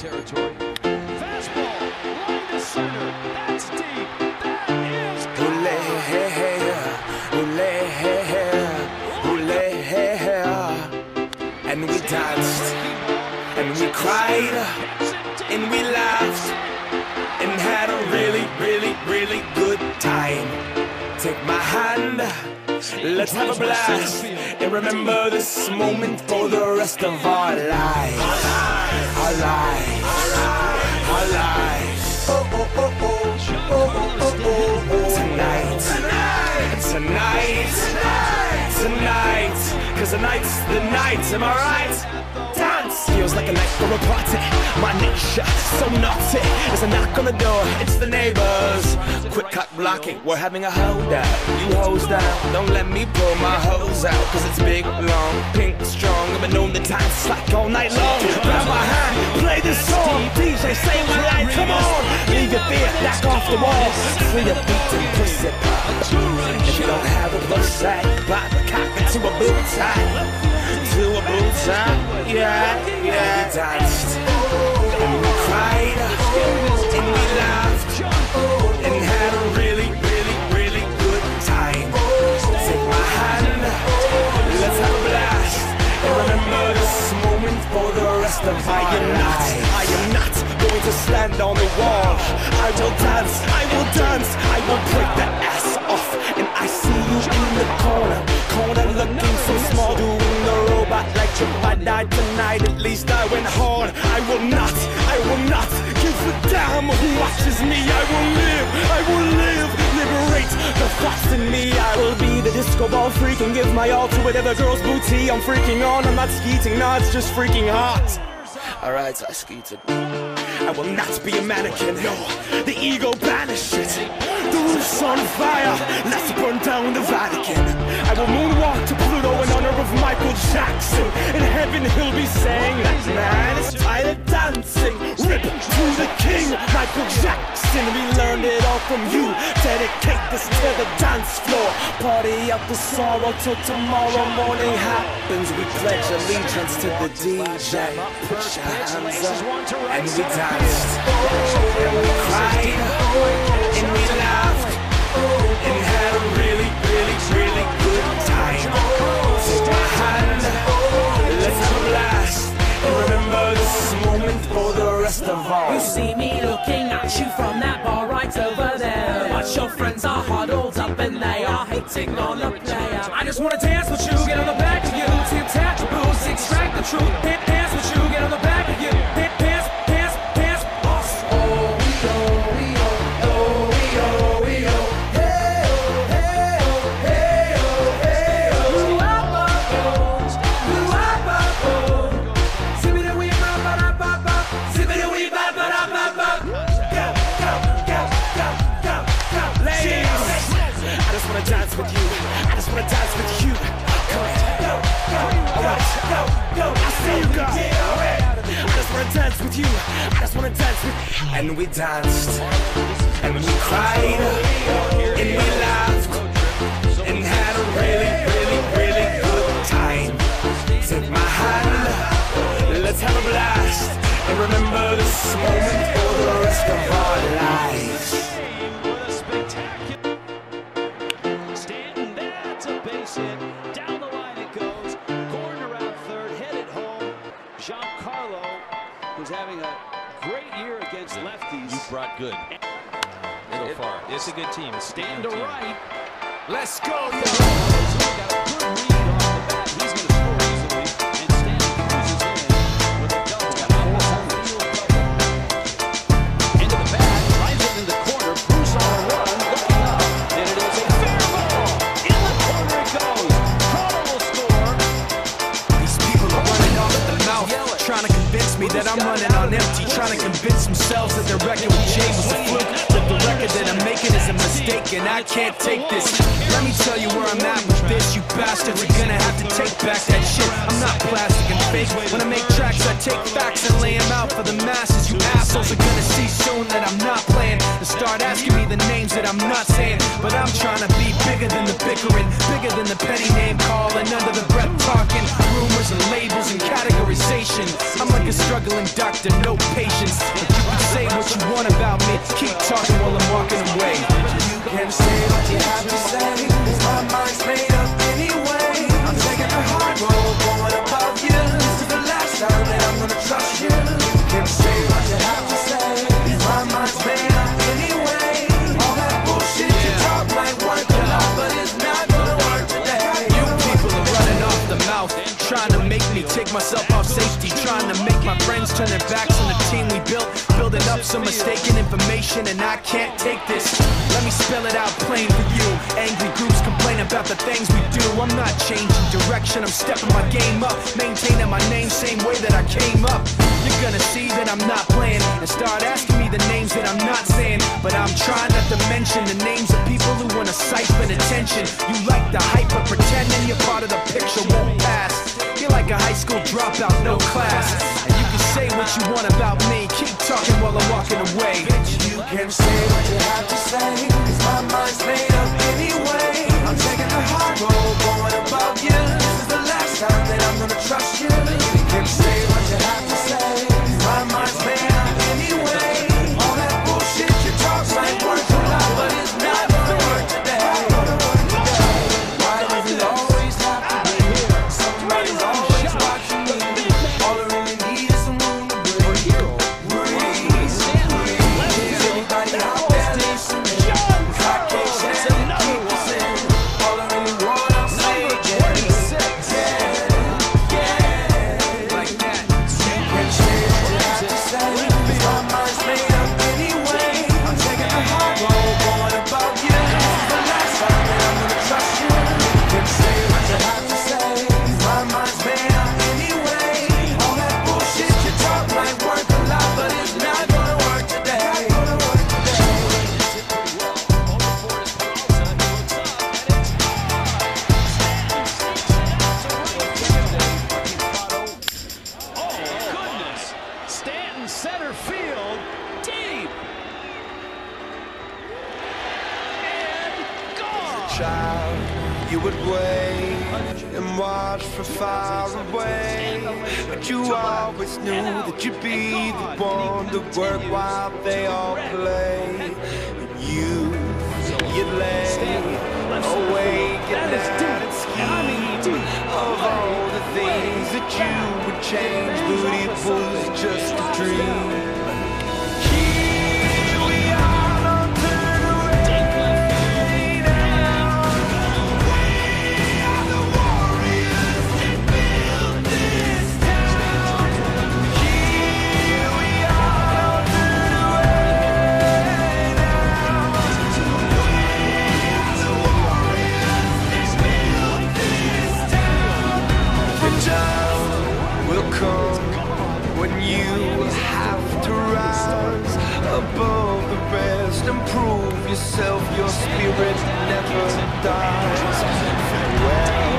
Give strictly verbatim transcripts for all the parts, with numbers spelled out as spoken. territory. Fastball, line to center. That's deep. That is good. And we danced, and we cried, and we laughed, and had a really, really, really good time. Take my hand. Let's have a blast and remember this moment for the rest of our lives. Our lives, our lives. Oh, oh, oh, oh, oh, oh, oh, oh. Tonight, tonight, tonight, tonight. Cause tonight's the night, am I right? Dance feels like a night for a party. My nation, so naughty. There's a knock on the door, it's the neighbors. Quick cock blocking, we're having a hold out. You hose down, don't let me pull my hose out. Cause it's big, long, pink, strong. I've been known to dance like all night long. Grab my hand, play this song. D J, save my life, come on. Leave your fear, knock off the wall. Free your beat and push it. If you don't have a bus sack, pop a cock into a boot tie. To a boot tie, yeah, yeah. We danced, and we cried, and we laughed. I am not, I am not going to stand on the wall. I will dance, I will dance, I will break the ass off. And I see you in the corner, corner looking so small, doing the robot like if I died tonight, at least I went hard. I will not, I will not give a damn who watches me. I will live, I will live, liberate the thoughts in me. I will be the disco ball freak and give my all to whatever girl's booty. I'm freaking on, I'm not skeeting, nah, it's just freaking hot. Alright, I skeeted. I will not be a mannequin, no. The ego banish it. The roof's on fire, let's burn down the Vatican. I will moonwalk to Pluto in honor of Michael Jackson. In heaven he'll be saying that man is tired of dancing. Rip to the king, Michael Jackson. We learned it all from you. Dedicate this to the dance floor. Party up the sorrow till tomorrow morning happens. We pledge allegiance to the D J. Put your hands up and we dance. And we cried, and we laughed, and had a really, really, really good time. Take my hand, let's have a blast, and remember this moment for the rest of all. You see me looking at you from that bar right over there, but your friends are huddled up and they are hating on the player. I just wanna dance with you, get on the back of you, to attach your boots, extract the truth, hit dance with you, get on the back of you, hit dance. Dance with you. I just wanna dance with you. Come on, go, go, go, go, go. I see you go. I just wanna dance with you. I just wanna dance with you. And we danced, and we cried, and we laughed, and had a really, really, really good time. Take my hand, let's have a blast, and remember this moment for the rest of our lives. Down the line it goes. Gordon around third, headed home. Giancarlo, who's having a great year against lefties. You brought good. So it, far. It's a good team. Stand to team. Right. Let's go. He's going to that I'm running on empty, trying to convince themselves that their record with Jay was a fluke, that the record that I'm making is a mistake, and I can't take this. Let me tell you where I'm at with this, you bastards are gonna have to take back that shit. I'm not plastic and fake. When I make tracks, I take facts and lay them out for the masses. You assholes are gonna see soon that I'm not playing, and start asking me the names that I'm not saying. But I'm trying to be bigger than the bickering, bigger than the petty name calling, under the breath talking, rumors and labels and categorization. I'm like a struggling doctor, no patient. face. But you can say what you want about me, keep talking while I'm walking away. You can say what you have to say, 'cause my mind's made up anyway. I'm taking the hard road, going above you. This is the last time that I'm gonna trust you. You can say what you have to say, 'cause my mind's made up anyway. All that bullshit you talk might work a lot, but it's not gonna work today. You people are running off the mouth, trying to make me take myself off safety, trying to make my friends turn their backs on the team we built, building up some mistaken information, and I can't take this. Let me spell it out plain for you. Angry groups complain about the things we do. I'm not changing direction, I'm stepping my game up, maintaining my name same way that I came up. You're gonna see that I'm not playing and start asking me the names that I'm not saying, but I'm trying not to mention the names of people who wanna siphon attention. You like the hype, but pretending you're part of the picture won't pass. You're like a high school dropout, no class. And you can say what you want about me, keep talking while I'm walking away. You can say what you have to say, 'cause my mind's made up anyway. I'm taking the hard road, going above you. This is the last time that I'm gonna trust you. You can say what you have to say, 'cause my mind's made up anyway. All that bullshit you talk might work a lot, but it's not gonna work today. Why does it always have to be here? Somebody's always watching me. All I really need is some room to breathe. Breathe, breathe. Is anybody out there listening? 'Cause I can't stand it, keep listening. All I really want, I'm saying, yeah, yeah, yeah. Like that. You can say what you have to say, 'cause my mind's made up anyway. I'm taking the hard road, going above you. This is the last time that I'm gonna trust you. You can say what you have to say, 'cause my mind's made up anyway. All that bullshit you talk might work a lot, but it's not gonna work today. Goodness, Stanton center field, deep. And gone. Child, you would wait and watch from far away, but you always knew that you'd be the one to work while they all play. And you, you lay awake at night scheme of all the things that you would change, but it was just a dream. Here we are, don't turn away now. We are the warriors that built this town. Here we are, don't turn away now. We are the warriors that built this town. The time will come when you have to rise above the rest and prove yourself. Your spirit never dies. Farewell,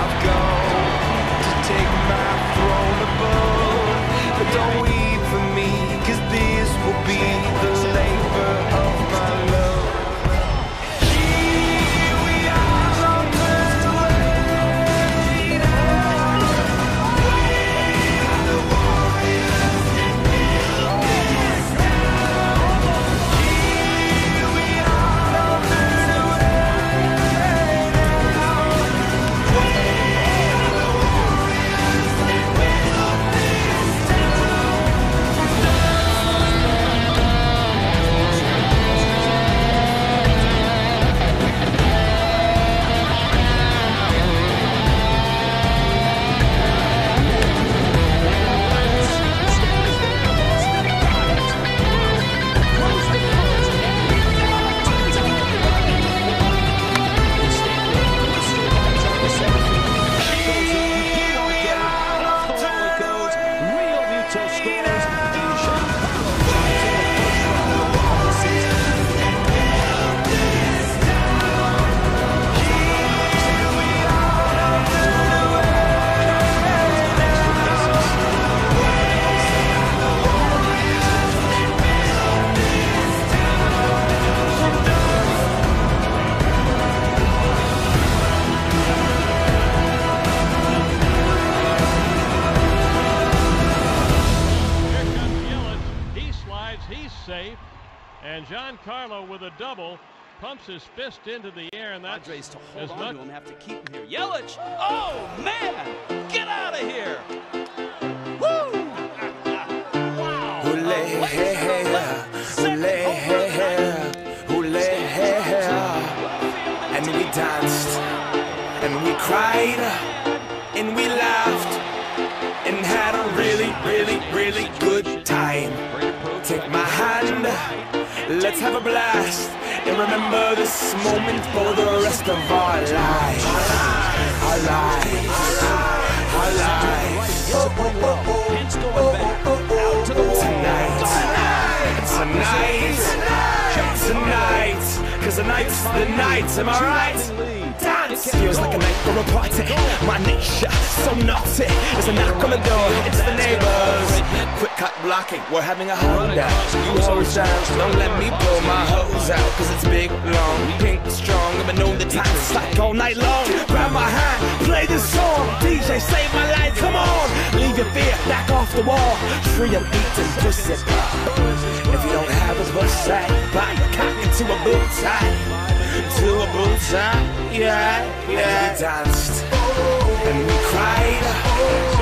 I've gone to take my throne above, but don't weep for me, 'cause this will be the labor of my love. Here we are, don't turn away now. We are the warriors that built this town. Here we are, don't turn away now. We are And Giancarlo with a double pumps his fist into the air, and that Padres to hold on not... to him, have to keep him here. Yelich, oh man, get out of here! Woo! Wow! And we danced, and we cried, and we laughed, and had a really, really, really good time. Take my hand, let's have a blast, and remember this moment for the rest of our lives. Our lives, our lives. Oh, oh, oh, oh, oh, oh, oh, oh. Tonight, tonight, tonight, cause the night's the night, am I right? Dance feels like a night for a party. My nature, so naughty. It's a knock on the door, it's the neighbors. Quick cut blocking, we're having a holdout. Use all sounds, don't let me blow my hose out. Cause it's big, long, pink, strong. I've been known the time to slack all night long. Grab my hand, play this song. D J, save my life, come on. Leave your fear back off the wall. Free and beat and twist it. If you don't have a bush sack, buy a cock into a boot tie. To a bull tie, yeah, yeah. And we danced, and we cried.